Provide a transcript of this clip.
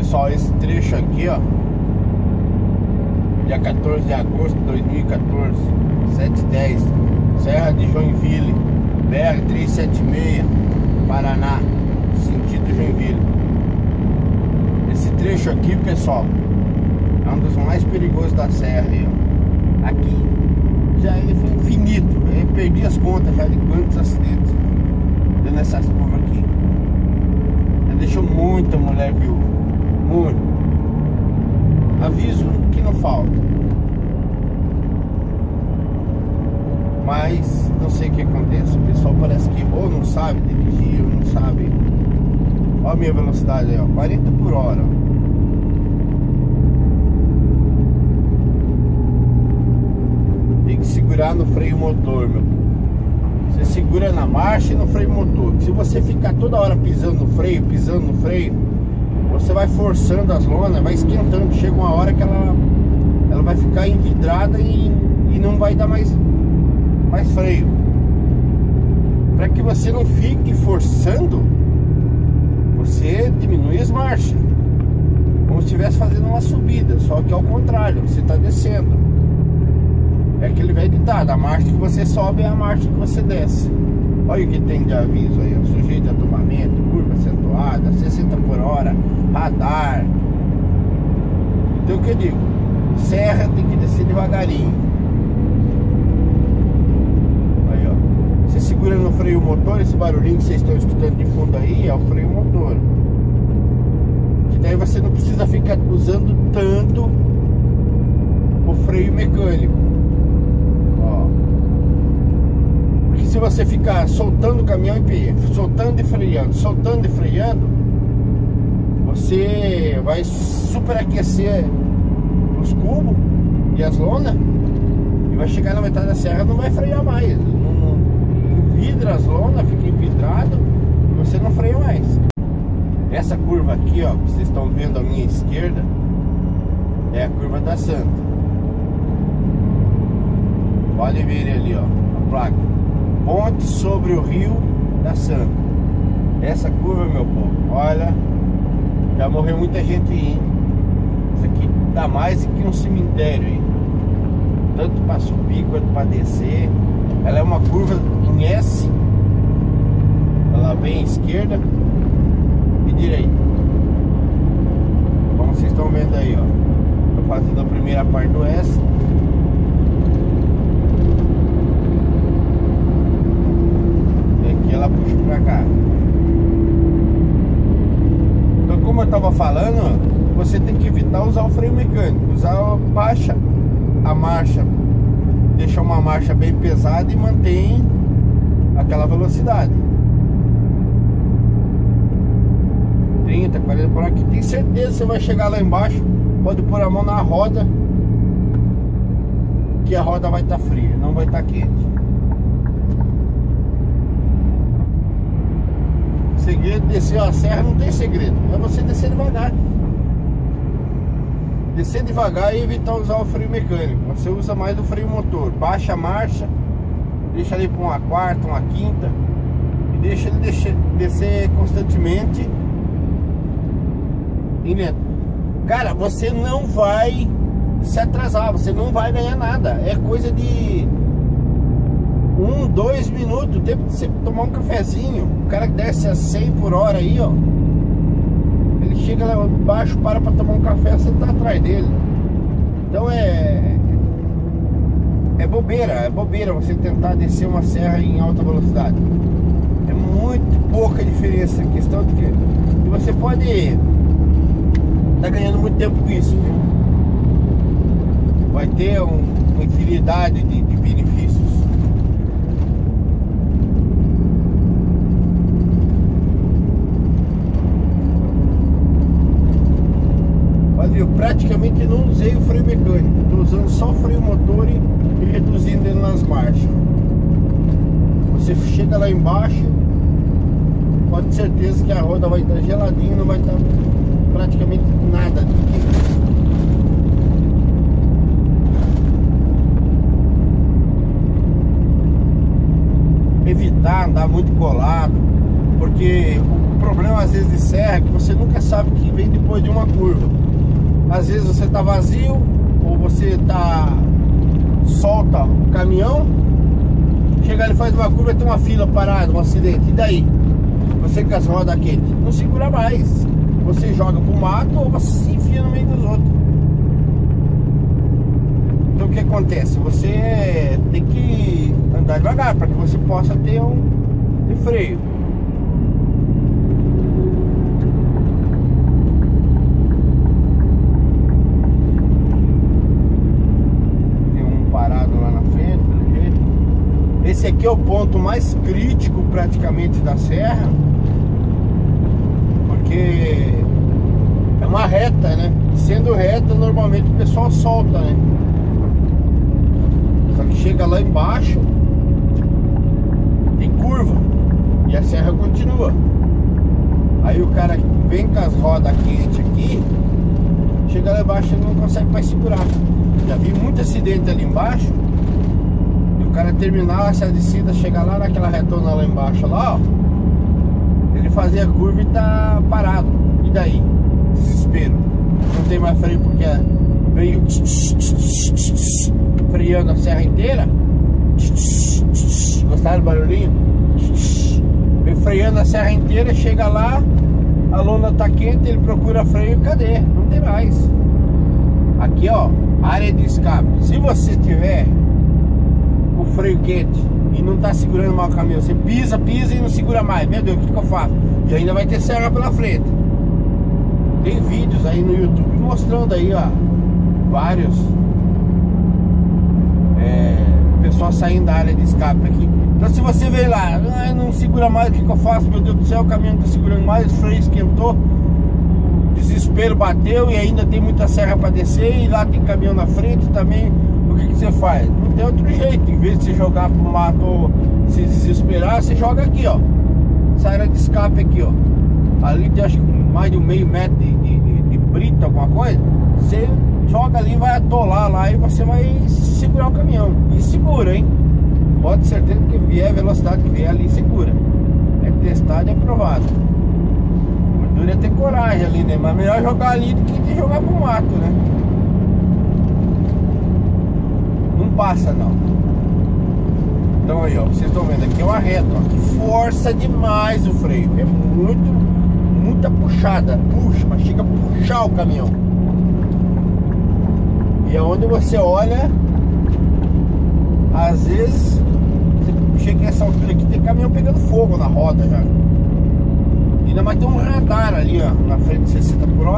pessoal, esse trecho aqui, ó, dia 14 de agosto de 2014, 7h10, Serra de Joinville, BR 376, Paraná, sentido Joinville. Esse trecho aqui, pessoal, é um dos mais perigosos da serra aí, ó. Aqui já foi infinito, eu perdi as contas já de quantos acidentes deu nessa curva aqui. Já deixou muita mulher viúva, muito. Aviso que não falta, mas não sei o que acontece. O pessoal parece que ou não sabe dirigir, ou não sabe. Olha a minha velocidade aí, ó, 40 por hora. Tem que segurar no freio motor, meu. Você segura na marcha e no freio motor. Se você ficar toda hora pisando no freio, você vai forçando as lonas, vai esquentando. Chega uma hora que ela vai ficar envidrada e não vai dar mais freio. Para que você não fique forçando, você diminui as marchas, como se estivesse fazendo uma subida, só que ao contrário, você está descendo. É aquele velho ditado: a marcha que você sobe é a marcha que você desce. Olha o que tem de aviso aí, ó, sujeito a tombamento, curva acentuada, 60 por hora, radar. Então o que eu digo? Serra tem que descer devagarinho. Aí, ó, você segura no freio motor. Esse barulhinho que vocês estão escutando de fundo aí é o freio motor, que daí você não precisa ficar usando tanto o freio mecânico. Se você ficar soltando o caminhão em pé, soltando e freando, você vai superaquecer os cubos e as lonas, e vai chegar na metade da serra, não vai frear mais, não envidra as lonas, fica envidrado e você não freia mais. Essa curva aqui, ó, que vocês estão vendo à minha esquerda, é a curva da Santa. Pode ver ali, ó, a placa: ponte sobre o rio da Santa. Essa curva, meu povo, olha, já morreu muita gente aí. Isso aqui dá mais que um cemitério aí, tanto para subir quanto para descer. Ela é uma curva em S, ela vem esquerda e direita, como vocês estão vendo aí, ó. Estou fazendo a primeira parte do S. Ela puxa pra cá. Então, como eu tava falando, você tem que evitar usar o freio mecânico, usar a marcha, deixar uma marcha bem pesada e mantém aquela velocidade, 30, 40 por aqui. Tem certeza que você vai chegar lá embaixo, pode pôr a mão na roda, que a roda vai estar fria, não vai estar quente. Segredo, descer a serra não tem segredo, é você descer devagar. Descer devagar e evitar usar o freio mecânico. Você usa mais o freio motor, baixa a marcha, deixa ali para uma quarta, uma quinta, e deixa ele descer constantemente e lento. Cara, você não vai se atrasar, você não vai ganhar nada. É coisa de 1, 2 minutos, tempo de você tomar um cafezinho. O cara que desce a 100 por hora aí, ó, ele chega lá embaixo, para pra tomar um café, você tá atrás dele. Então é bobeira, é bobeira você tentar descer uma serra em alta velocidade. É muito pouca diferença, questão de que você pode tá ganhando muito tempo com isso, viu? Vai ter uma infinidade de benefícios. Eu praticamente não usei o freio mecânico, estou usando só o freio motor e reduzindo ele nas marchas. Você chega lá embaixo, pode ter certeza que a roda vai estar geladinha, não vai estar praticamente nada de quente. Evitar andar muito colado, porque problema às vezes de serra é que você nunca sabe o que vem depois de uma curva. Às vezes você tá vazio, ou você tá... solta o caminhão, chega, ele faz uma curva e tem uma fila parada, um acidente. E daí? Você com as rodas quentes não segura mais. Você joga pro mato ou você se enfia no meio dos outros. Então o que acontece? Você tem que andar devagar para que você possa ter um freio. Tem um parado lá na frente, pelo jeito. Esse aqui é o ponto mais crítico praticamente da serra, porque é uma reta, né? Sendo reta, normalmente o pessoal solta, né? Só que chega lá embaixo, tem curva e a serra continua. Aí o cara vem com as rodas quentes aqui, chega lá embaixo e não consegue mais segurar. Já vi muito acidente ali embaixo. E o cara terminar essa descida, chegar lá naquela retona lá embaixo, lá, ó, ele fazia a curva e tá parado. E daí? Desespero. Não tem mais freio porque veio freando a serra inteira. Gostaram do barulhinho? Veio freando a serra inteira, chega lá, a lona tá quente, ele procura freio, cadê? Não tem mais. Aqui, ó, área de escape. Se você tiver o freio quente e não tá segurando mal o caminhão, você pisa, pisa e não segura mais. Meu Deus, o que eu faço? E ainda vai ter serra pela frente. Tem vídeos aí no YouTube mostrando aí, ó, vários. Pessoal saindo da área de escape aqui. Então se você vê lá, ah, não segura mais, o que eu faço? Meu Deus do céu, o caminhão não tá segurando mais, o freio esquentou, o desespero bateu e ainda tem muita serra para descer e lá tem caminhão na frente também. O que que você faz? Não tem outro jeito. Em vez de você jogar pro mato ou se desesperar, você joga aqui, ó, essa área de escape aqui, ó. Ali tem acho que mais de meio metro de brita, alguma coisa. Você joga ali, vai atolar lá e você vai segurar o caminhão. E segura, hein? Pode ter certeza que vier a velocidade que vier ali, segura. É testado e aprovado. O duro é ter coragem ali, né? Mas melhor jogar ali do que jogar pro mato, né? Não passa, não. Então aí, ó, vocês estão vendo aqui é uma reta, ó, que força demais o freio. É muita puxada. Puxa, mas chega a puxar o caminhão. E é onde você olha, às vezes você chega nessa altura aqui, tem caminhão pegando fogo na roda já. Ainda mais tem um radar ali, ó, na frente de 60 km/h.